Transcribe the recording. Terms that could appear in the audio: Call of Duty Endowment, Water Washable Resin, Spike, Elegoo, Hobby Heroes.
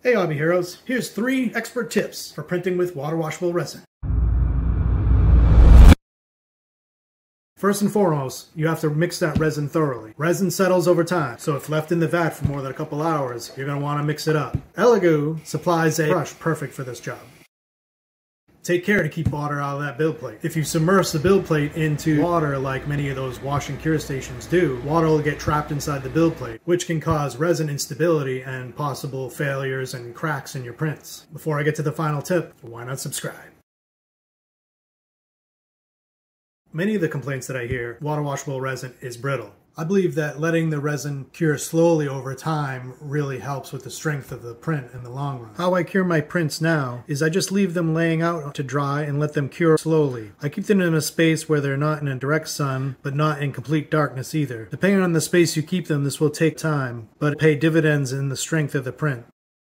Hey Hobby Heroes, here's 3 expert tips for printing with water washable resin. First and foremost, you have to mix that resin thoroughly. Resin settles over time, so if left in the vat for more than a couple hours, you're going to want to mix it up. Elegoo supplies a brush perfect for this job. Take care to keep water out of that build plate. If you submerge the build plate into water like many of those wash and cure stations do, water will get trapped inside the build plate, which can cause resin instability and possible failures and cracks in your prints. Before I get to the final tip, why not subscribe? Many of the complaints that I hear, water washable resin is brittle. I believe that letting the resin cure slowly over time really helps with the strength of the print in the long run. How I cure my prints now is I just leave them laying out to dry and let them cure slowly. I keep them in a space where they're not in a direct sun, but not in complete darkness either. Depending on the space you keep them, this will take time, but pay dividends in the strength of the print.